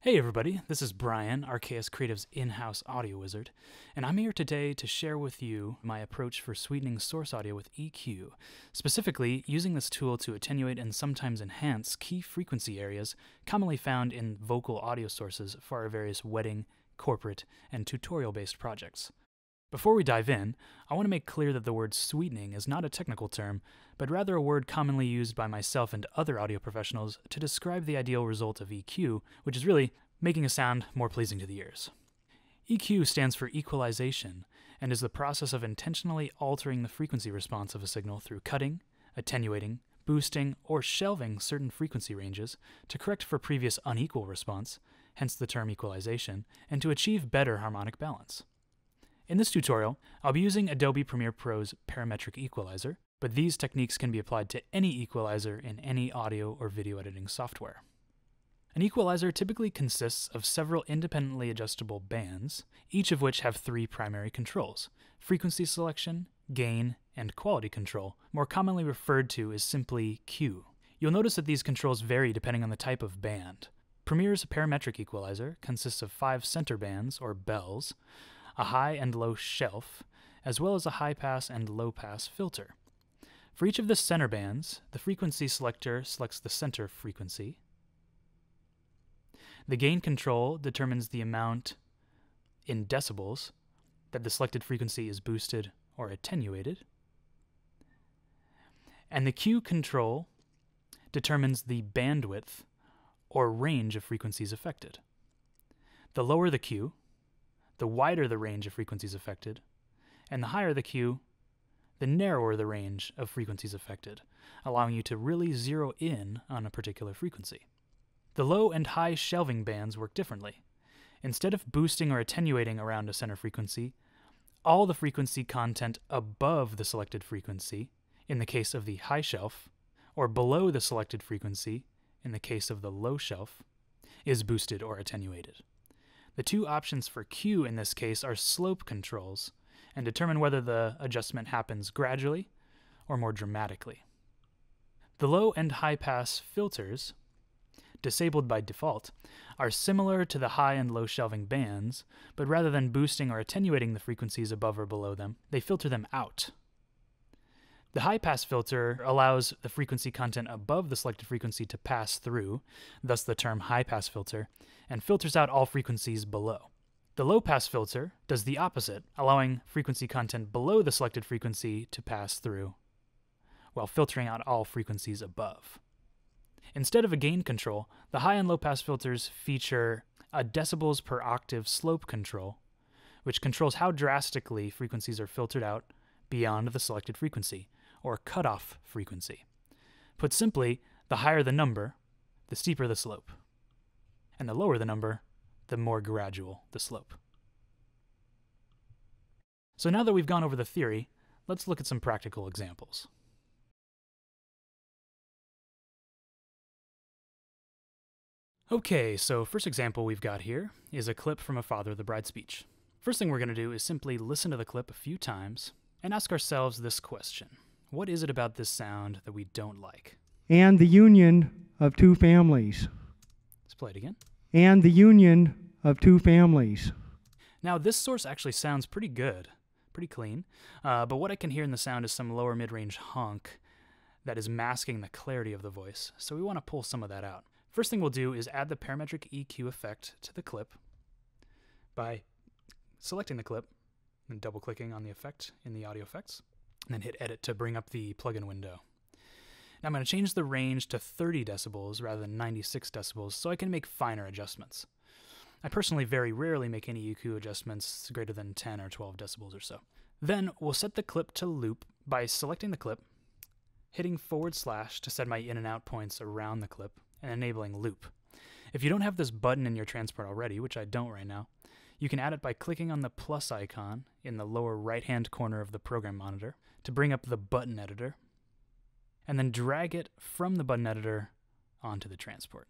Hey everybody, this is Brian, Archaius Creative's in-house audio wizard, and I'm here today to share with you my approach for sweetening source audio with EQ, specifically using this tool to attenuate and sometimes enhance key frequency areas commonly found in vocal audio sources for our various wedding, corporate, and tutorial-based projects. Before we dive in, I want to make clear that the word sweetening is not a technical term, but rather a word commonly used by myself and other audio professionals to describe the ideal result of EQ, which is really making a sound more pleasing to the ears. EQ stands for equalization, and is the process of intentionally altering the frequency response of a signal through cutting, attenuating, boosting, or shelving certain frequency ranges to correct for previous unequal response, hence the term equalization, and to achieve better harmonic balance. In this tutorial, I'll be using Adobe Premiere Pro's parametric equalizer, but these techniques can be applied to any equalizer in any audio or video editing software. An equalizer typically consists of several independently adjustable bands, each of which have three primary controls: frequency selection, gain, and quality control, more commonly referred to as simply Q. You'll notice that these controls vary depending on the type of band. Premiere's parametric equalizer consists of 5 center bands, or bells, a high and low shelf, as well as a high pass and low pass filter. For each of the center bands, the frequency selector selects the center frequency. The gain control determines the amount in decibels that the selected frequency is boosted or attenuated. And the Q control determines the bandwidth or range of frequencies affected. The lower the Q, the wider the range of frequencies affected, and the higher the Q, the narrower the range of frequencies affected, allowing you to really zero in on a particular frequency. The low and high shelving bands work differently. Instead of boosting or attenuating around a center frequency, all the frequency content above the selected frequency, in the case of the high shelf, or below the selected frequency, in the case of the low shelf, is boosted or attenuated. The two options for Q in this case are slope controls, and determine whether the adjustment happens gradually or more dramatically. The low and high pass filters, disabled by default, are similar to the high and low shelving bands, but rather than boosting or attenuating the frequencies above or below them, they filter them out. The high pass filter allows the frequency content above the selected frequency to pass through, thus the term high pass filter, and filters out all frequencies below. The low pass filter does the opposite, allowing frequency content below the selected frequency to pass through, while filtering out all frequencies above. Instead of a gain control, the high and low pass filters feature a decibels per octave slope control, which controls how drastically frequencies are filtered out beyond the selected frequency, or cutoff frequency. Put simply, the higher the number, the steeper the slope, and the lower the number, the more gradual the slope. So now that we've gone over the theory, let's look at some practical examples. Okay, so first example we've got here is a clip from a Father of the Bride speech. First thing we're going to do is simply listen to the clip a few times and ask ourselves this question. What is it about this sound that we don't like? And the union of two families. Let's play it again. And the union of two families. Now this source actually sounds pretty good, pretty clean, but what I can hear in the sound is some lower mid-range honk that is masking the clarity of the voice, so we want to pull some of that out. First thing we'll do is add the parametric EQ effect to the clip by selecting the clip and double-clicking on the effect in the audio effects, and then hit edit to bring up the plugin window. Now I'm going to change the range to 30 decibels rather than 96 decibels so I can make finer adjustments. I personally very rarely make any EQ adjustments greater than 10 or 12 decibels or so. Then we'll set the clip to loop by selecting the clip, hitting / to set my in and out points around the clip, and enabling loop. If you don't have this button in your transport already, which I don't right now, you can add it by clicking on the plus icon in the lower right-hand corner of the program monitor to bring up the button editor, and then drag it from the button editor onto the transport,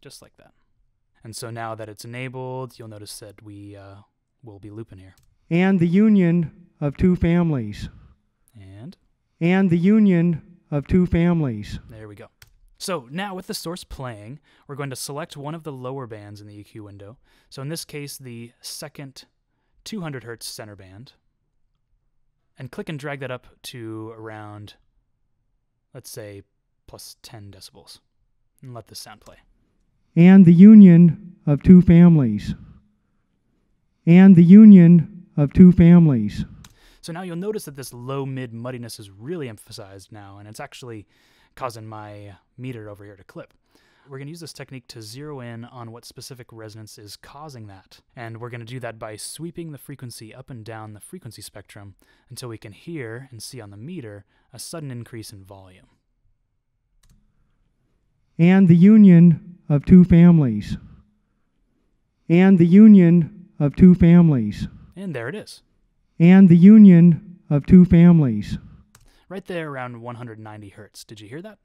just like that. And so now that it's enabled, you'll notice that we will be looping here. And the union of two families. And the union of two families. There we go. So now with the source playing, we're going to select one of the lower bands in the EQ window. So in this case, the second 200 hertz center band, and click and drag that up to around, let's say, plus 10 decibels, and let this sound play. And the union of two families. And the union of two families. So now you'll notice that this low-mid muddiness is really emphasized now, and it's actually causing my meter over here to clip. We're going to use this technique to zero in on what specific resonance is causing that, and we're going to do that by sweeping the frequency up and down the frequency spectrum until we can hear and see on the meter a sudden increase in volume. And the union of two families. And the union of two families. And there it is. And the union of two families. Right there around 190 hertz. Did you hear that?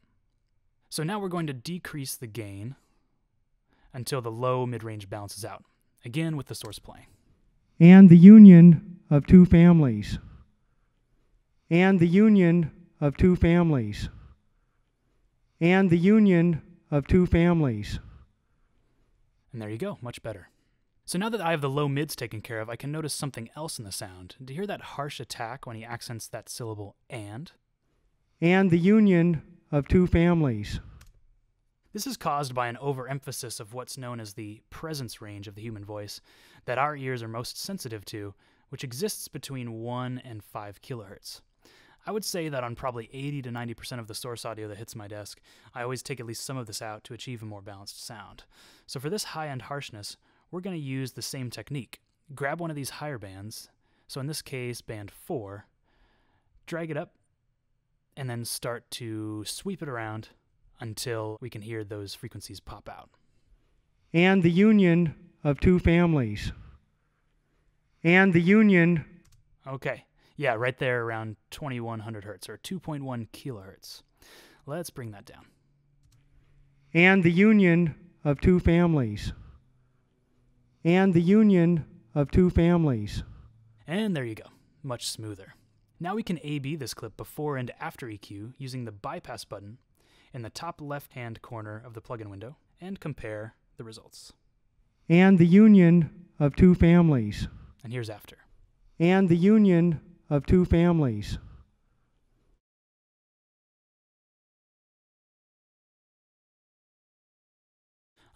So now we're going to decrease the gain until the low mid-range balances out, again with the source playing. And the union of two families. And the union of two families. And the union of two families. And there you go, much better. So now that I have the low mids taken care of, I can notice something else in the sound. Do you hear that harsh attack when he accents that syllable and? And the union of two families. This is caused by an overemphasis of what's known as the presence range of the human voice that our ears are most sensitive to, which exists between 1 and 5 kilohertz. I would say that on probably 80 to 90% of the source audio that hits my desk, I always take at least some of this out to achieve a more balanced sound. So for this high-end harshness, we're going to use the same technique. Grab one of these higher bands, so in this case band 4, drag it up, and then start to sweep it around until we can hear those frequencies pop out. And the union of two families. And the union... Okay, yeah, right there around 2100 hertz, or 2.1 kilohertz. Let's bring that down. And the union of two families. And the union of two families. And there you go, much smoother. Now we can A/B this clip before and after EQ using the bypass button in the top left-hand corner of the plugin window and compare the results. And the union of two families. And here's after. And the union of two families.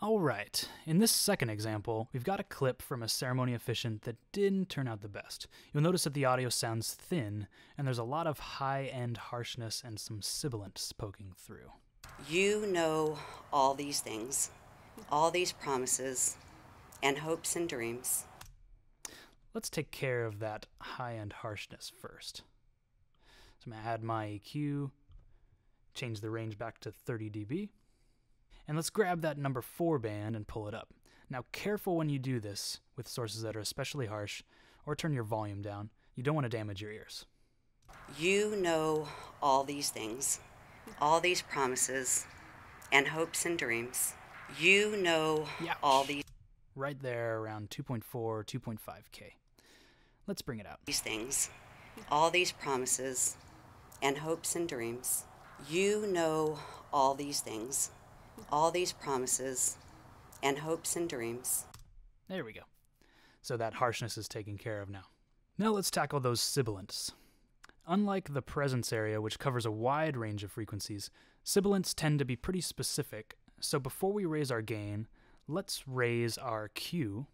All right, in this second example, we've got a clip from a ceremony officiant that didn't turn out the best. You'll notice that the audio sounds thin, and there's a lot of high-end harshness and some sibilance poking through. You know all these things, all these promises, and hopes and dreams. Let's take care of that high-end harshness first. So I'm going to add my EQ, change the range back to 30 dB. And let's grab that number 4 band and pull it up. Now, careful when you do this with sources that are especially harsh, or turn your volume down. You don't want to damage your ears. You know all these things, all these promises, and hopes and dreams. You know all these... Right there around 2.4, 2.5K. Let's bring it out. These things, all these promises, and hopes and dreams. You know all these things. All these promises and hopes and dreams. There we go. So that harshness is taken care of now. Now let's tackle those sibilants. Unlike the presence area, which covers a wide range of frequencies, sibilants tend to be pretty specific. So before we raise our gain, let's raise our Q.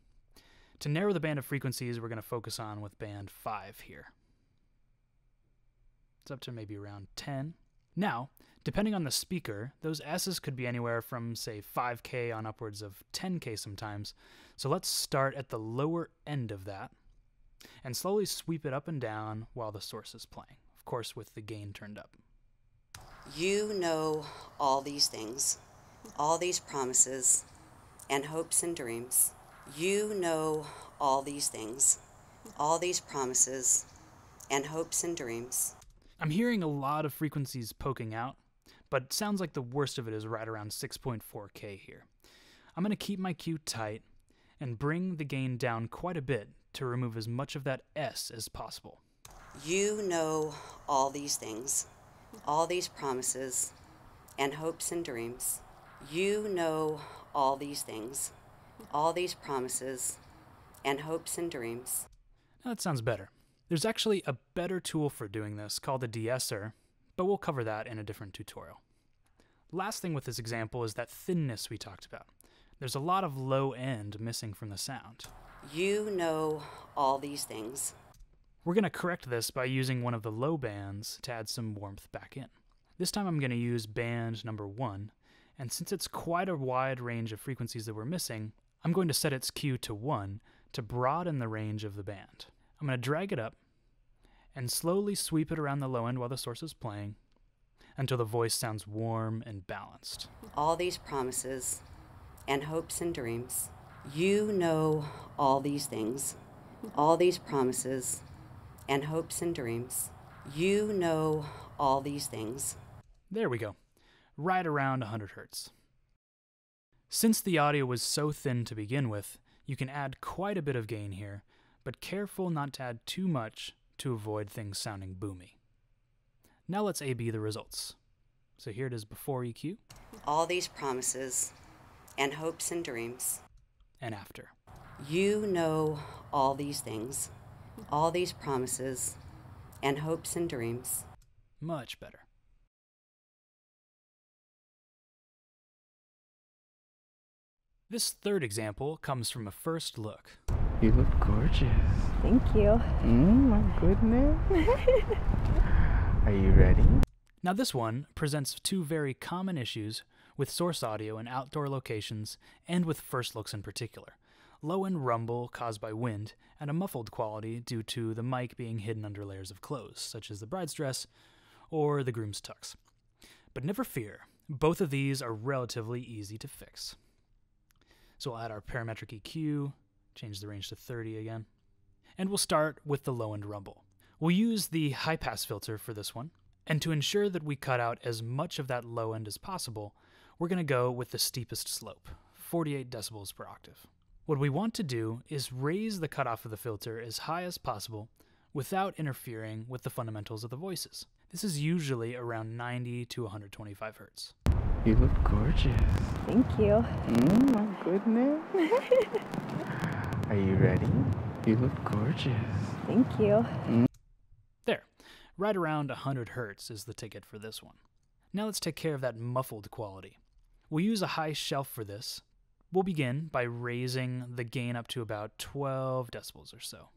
To narrow the band of frequencies, we're going to focus on with band 5 here. It's up to maybe around 10. Now, depending on the speaker, those S's could be anywhere from, say, 5K on upwards of 10K sometimes. So let's start at the lower end of that and slowly sweep it up and down while the source is playing, of course with the gain turned up. You know all these things, all these promises, and hopes and dreams. You know all these things, all these promises, and hopes and dreams. I'm hearing a lot of frequencies poking out, but it sounds like the worst of it is right around 6.4K here. I'm going to keep my EQ tight and bring the gain down quite a bit to remove as much of that S as possible. You know all these things, all these promises and hopes and dreams. You know all these things, all these promises and hopes and dreams. Now that sounds better. There's actually a better tool for doing this called a de-esser, but we'll cover that in a different tutorial. Last thing with this example is that thinness we talked about. There's a lot of low end missing from the sound. You know all these things. We're going to correct this by using one of the low bands to add some warmth back in. This time I'm going to use band number 1, and since it's quite a wide range of frequencies that we're missing, I'm going to set its EQ to 1 to broaden the range of the band. I'm going to drag it up and slowly sweep it around the low end while the source is playing until the voice sounds warm and balanced. All these promises and hopes and dreams. You know all these things, all these promises and hopes and dreams. You know all these things. There we go, right around 100 hertz. Since the audio was so thin to begin with, you can add quite a bit of gain here, but careful not to add too much to avoid things sounding boomy. Now let's A/B the results. So here it is before EQ. All these promises and hopes and dreams. And after. You know all these things, all these promises and hopes and dreams. Much better. This third example comes from a first look. You look gorgeous. Thank you. My goodness. Are you ready? Now this one presents two very common issues with source audio in outdoor locations and with first looks in particular. Low-end rumble caused by wind and a muffled quality due to the mic being hidden under layers of clothes, such as the bride's dress or the groom's tux. But never fear, both of these are relatively easy to fix. So we'll add our parametric EQ, change the range to 30 again. And we'll start with the low-end rumble. We'll use the high-pass filter for this one, and to ensure that we cut out as much of that low end as possible, we're going to go with the steepest slope, 48 decibels per octave. What we want to do is raise the cutoff of the filter as high as possible without interfering with the fundamentals of the voices. This is usually around 90 to 125 hertz. You look gorgeous. Thank you. My goodness. Are you ready? You look gorgeous. Thank you. There. Right around 100 hertz is the ticket for this one. Now let's take care of that muffled quality. We'll use a high shelf for this. We'll begin by raising the gain up to about 12 decibels or so,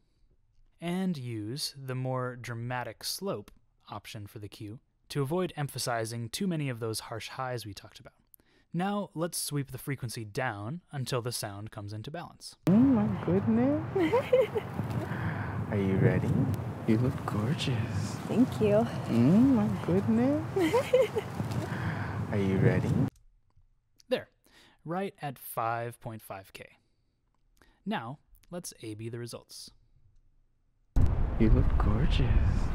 and use the more dramatic slope option for the EQ to avoid emphasizing too many of those harsh highs we talked about. Now let's sweep the frequency down until the sound comes into balance. My goodness. Are you ready? You look gorgeous. Thank you. My goodness. Are you ready? There, right at 5.5K. Now let's A/B the results. You look gorgeous.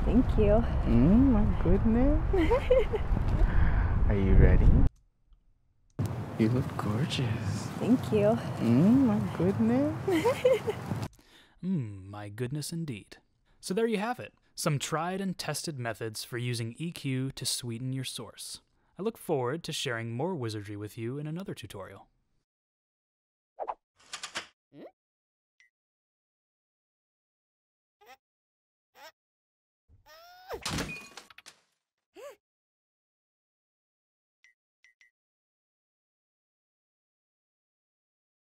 Thank you. My goodness. Are you ready? You look gorgeous. Thank you. My goodness. My goodness indeed. So there you have it. Some tried and tested methods for using EQ to sweeten your source. I look forward to sharing more wizardry with you in another tutorial.